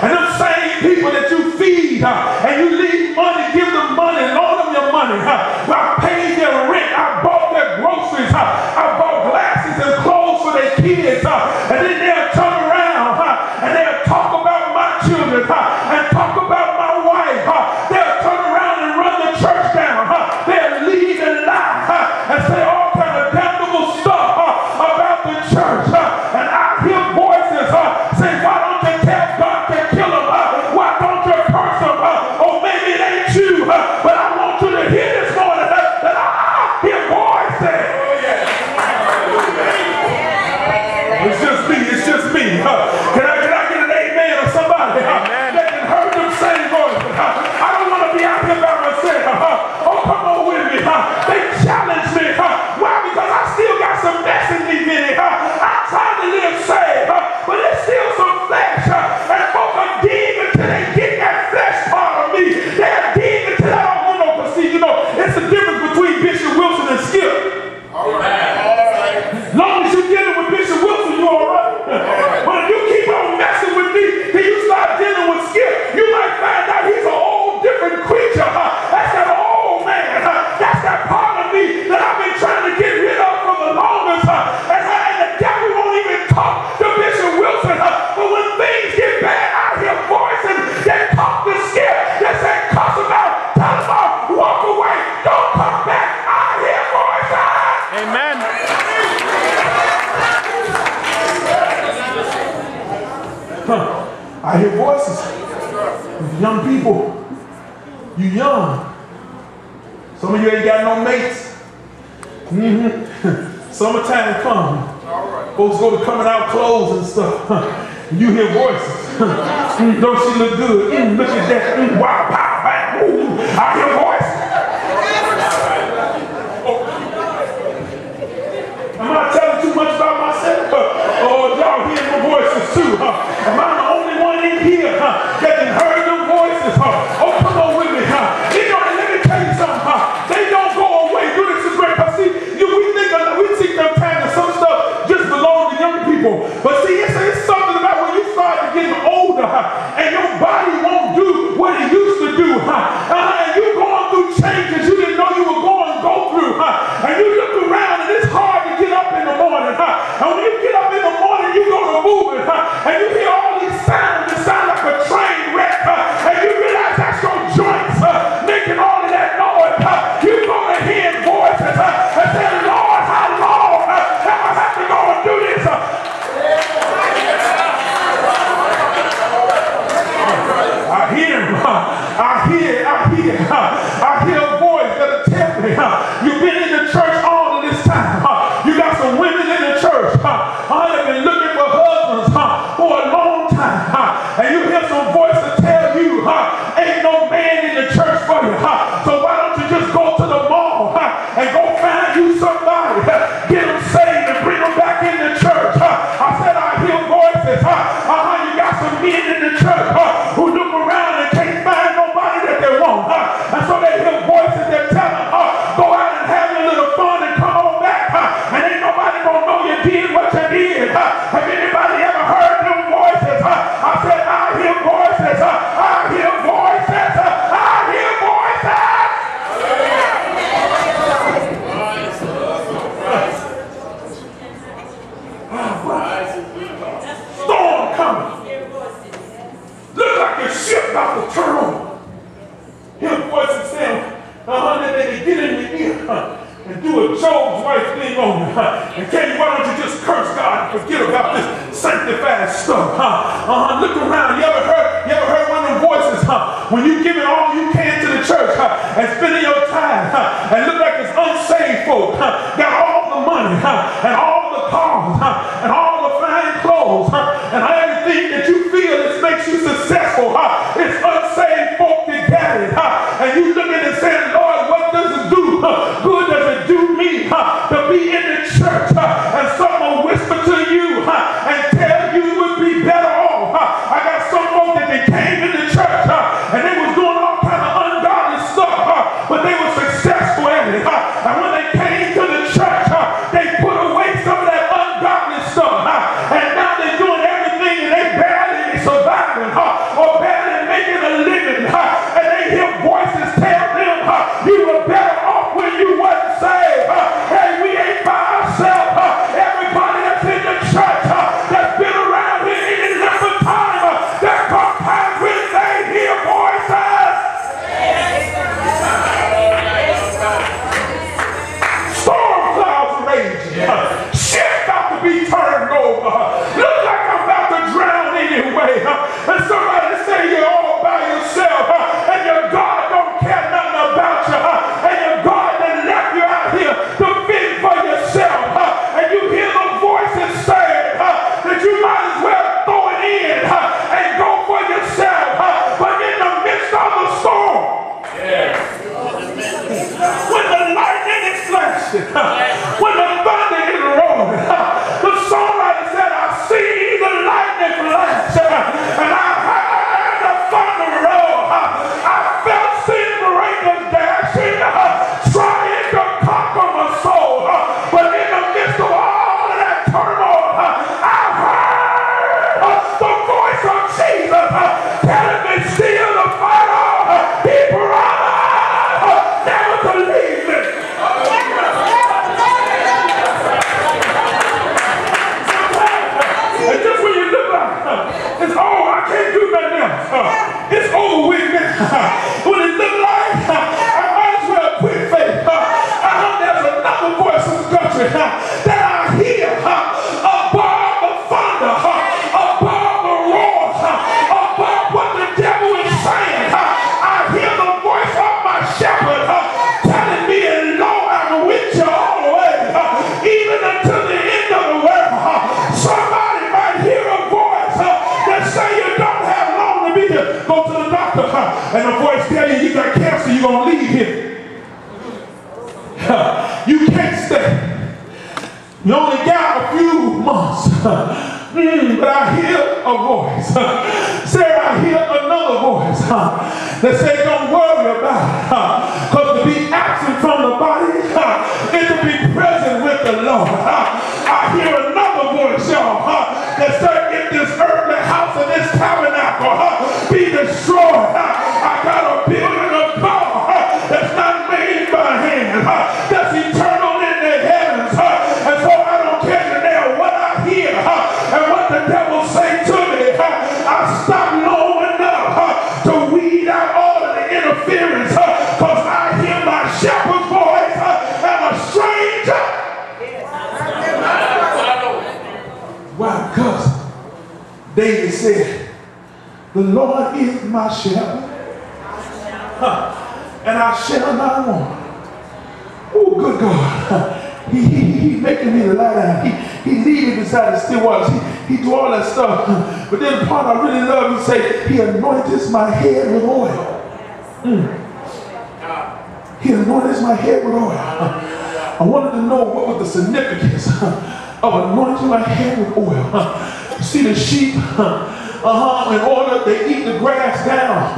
And them same people that you feed and you leave money, give them money, loan them your money. I paid their rent, I bought their groceries, I bought glasses and clothes for their kids. And then they'll turn around and they'll talk about my children and talk about my wife. They'll turn around and run the church down. They'll leave and lie and say all kind of damnable stuff about the church. And I hear voices say, why don't they tell God to kill them? Why don't you curse them? Or maybe it ain't you, but I want you to hear this morning that I hear voices. It's just me, it's just me. Can I get an amen or somebody that can hear them same voices? I don't want to be out here by myself. Oh, come on with me. They challenge me. Why? Because I still got some mess in me, Vinny. I tried to live saved, but there's still some flesh. And folks are deep until they get that flesh part of me. They're deep until I don't want no proceed. You know, it's the difference between Bishop Wilson and Skip. All right. As long as you get it with Bishop Wilson, you're all right. But if you keep on messing with me, then you start dealing with Skip. You might find out he's a whole different creature. That's that old man. That's that part of me that I've been trying to get rid of for the longest time. And the devil won't even talk to Bishop Wilson. But when things get bad, I hear voices that talk to Skip. That say, cuss him out, tell him off, walk away, don't come back. I hear voices. Amen. I hear voices. Young people, you young. Some of you ain't got no mates. Summertime come. Right. Folks go to coming out clothes and stuff. You hear voices. Don't she look good? Look at that. Wow, pow, bang, ooh. I hear voices. Oh. Am I telling too much about myself? Oh, y'all hear the voices too. Am I the only one in here that can hear them voices? Oh, come on with me. You know, let me tell you something. They don't go away. Do this is great. But see, we think them time that some stuff just belongs to young people. But see, it's something about when you start getting older and your body won't do what it used to do. And you're going through changes you didn't know you were going to go through. And you look around and it's hard to get up in the morning. And when you get up in the morning, you go to move it. And you hear all these sounds that sound like a train wreck. And you realize that's your joints making all of that noise. You go to hear voices and say, Lord, how long have I had to go and do this? I hear a voice that'll tell me, you've been in the church all of this time. You got some women in the church. I have been looking for husbands for a long time. And you hear some voice that tell you, ain't no man in the church for you. So why don't you just go to the mall and go find you somebody. Get them saved and bring them back in the church. I said I hear voices. You got some men in the church who look around and can't find nobody that they want. And so they hear voices that tell them, go out and have a little fun and come on back. And ain't nobody gonna know you did what you did. Have anybody ever heard them voices? I said I hear voices. I hear voices. I hear voices. Storm coming. Look like a ship about to turn on. His voice is saying, they can get in the ear and do a Job's wife thing on me. And tell you, why don't you just curse God and forget about this sanctified stuff? Look around. You ever heard one of them voices? When you give it all you can to the church and spending your time and look like it's unsaved folk, got all the money and all the cars and all the fine clothes and everything that you feel that makes you successful. It's unsaved folk that got it. And you look at it and say, Lord, what does it do? Good does it do me to be in the church? And someone whisper to you and tell you it would be better off. I got some folk that they came in the church and they was doing all kind of ungodly stuff, but they were successful at it. And when they came to the church, they put away some of that ungodly stuff. And now they're doing everything and they barely surviving. are barely making a living, and they hear voices tell them, you were better off when you weren't saved. Hey, we ain't by ourselves. Everybody that's in the church that's been around here any number of times, there come times when they hear voices. Storm clouds raging. Shit got to be turned over. Look like I'm about to drown anyway. And somebody say you're all by yourself, and your God don't care nothing about you, and your God that left you out here to fend for yourself, and you hear the voices saying that you might as well throw it in and go for yourself, but in the midst of the storm, when the lightning is flashing, when the thunder is rolling, the songwriter said, I see the lightning flash, and I heard the thunder roll. I felt sin breaking dashing, trying to conquer my soul. But in the midst of all of that turmoil, I heard the voice of Jesus telling me still to fight on. He promised never to leave me. And just when you look back, it's all I can't do right now. It's over with me. When it looked like I might as well quit faith, I know there's another voice in the country that I hear above the thunder, above the roar, above what the devil is saying. I hear the voice of my shepherd telling me, lo, I'm with you all the way, even until the end of the world. Somebody might hear a voice that say you don't have long to be here. Go to the doctor, and the voice tell you you got cancer, you're going to leave here. You can't stay. You only got a few months. But I hear a voice. Sarah, I hear another voice that say don't worry about it, because to be absent from the body is to be present with the Lord. I hear another voice, y'all, that say if this earthly house and this tabernacle be destroyed, I got a building of God that's not made by hand, that's eternal in the heavens. And so I don't care today what I hear and what the devil say to me. I stop long enough to weed out all of the interference, because I hear my shepherd's voice and a stranger. Why? Because David said, the Lord is my shepherd, and I shall not want. Oh, good God. He making me to lie down. He leading beside the still waters. He do all that stuff. But then the part I really love, he say, he anoints my head with oil. He anoints my head with oil. I wanted to know what was the significance of anointing my head with oil. You see the sheep? In order they eat the grass down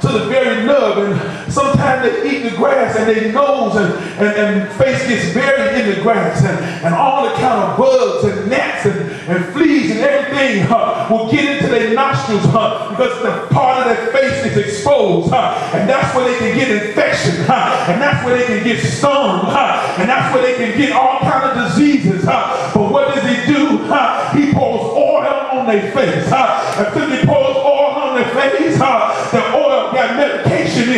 to the very nub, and sometimes they eat the grass and their nose and face gets buried in the grass, and all the kind of bugs and gnats and fleas and everything will get into their nostrils because the part of their face is exposed, and that's where they can get infection, and that's where they can get stung, and that's where they can get all kind of diseases. But what does he do? He pours oil on their face. Until he pours oil on their face, the oil got medication in it.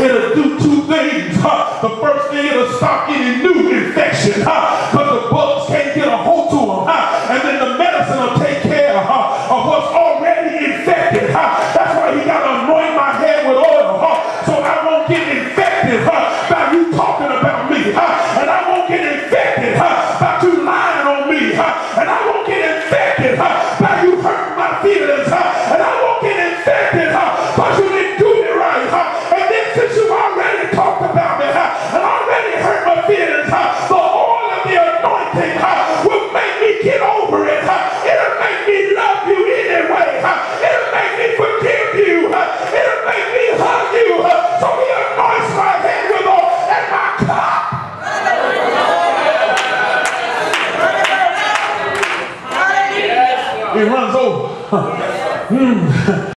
It'll do two things. The first thing, it'll stop any new infection, because the bugs can't get a hold to them. And then the medicine will take care of what's already infected. That's why he got to anoint my head with oil, so I won't get infected by you talking about me. And I won't get infected by you lying on me. And I won't get infected by you hurting feelings, and I won't get infected because you didn't do me right. And then since you already talked about me and already hurt my feelings, the oil of the anointing will make me get over it. It'll make me love you anyway. It'll make me forgive you. It'll make me hug you. So he anoints my head with oil and my cup. It runs over.